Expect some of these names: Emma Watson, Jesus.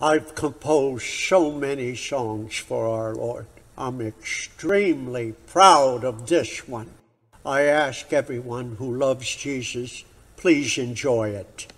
I've composed so many songs for our Lord. I'm extremely proud of this one. I ask everyone who loves Jesus, please enjoy it.